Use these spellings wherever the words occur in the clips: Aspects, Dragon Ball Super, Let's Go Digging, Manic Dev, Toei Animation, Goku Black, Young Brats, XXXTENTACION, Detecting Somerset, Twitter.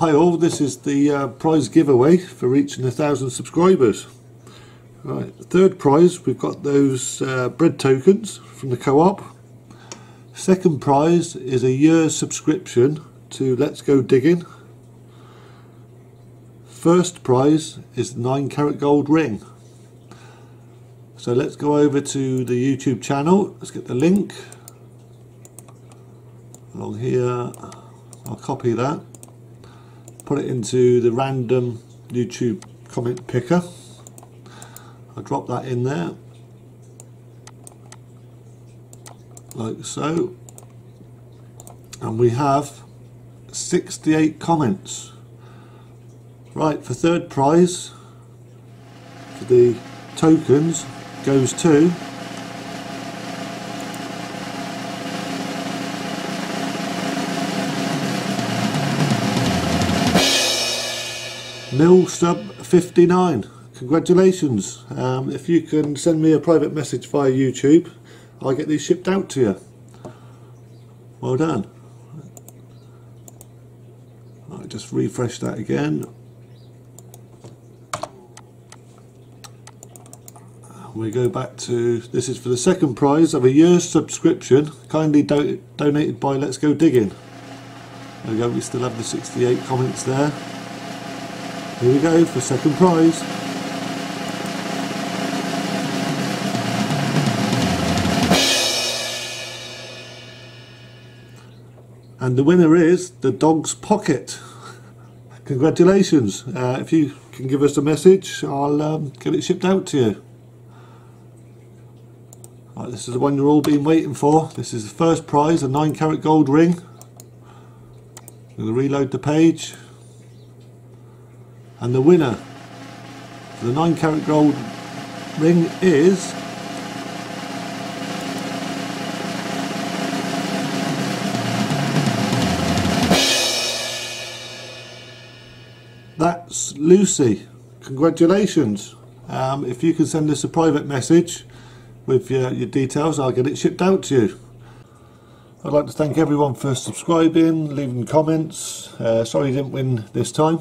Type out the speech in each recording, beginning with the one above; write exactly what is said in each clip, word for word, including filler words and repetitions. Hi all, this is the uh, prize giveaway for reaching a thousand subscribers. Right, the third prize, we've got those uh, bread tokens from the co-op. Second prize is a year's subscription to Let's Go Digging. First prize is nine carat gold ring. So let's go over to the YouTube channel, let's get the link along here, I'll copy that, put it into the random YouTube comment picker, I'll drop that in there, like so, and we have sixty-eight comments. Right, for third prize, for the tokens, goes to Mill Sub fifty-nine. Congratulations. Um, if you can send me a private message via YouTube, I'll get these shipped out to you. Well done. I'll just refresh that again. We go back to, this is for the second prize of a year's subscription, kindly do donated by Let's Go Digging. There we go, we still have the sixty-eight comments there. Here we go for second prize. And the winner is the Dog's Pocket. Congratulations. Uh, if you can give us a message, I'll um, get it shipped out to you. Right, this is the one you've all been waiting for. This is the first prize, a nine carat gold ring. I'm going to reload the page. And the winner for the nine carat gold ring is that's Lucy. Congratulations. Um, if you can send us a private message with your, your details, I'll get it shipped out to you. I'd like to thank everyone for subscribing, leaving comments. Uh, sorry you didn't win this time.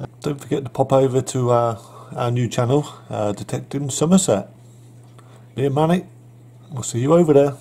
Uh, don't forget to pop over to our, our new channel, uh, Detecting Somerset. Me and Manic, we'll see you over there.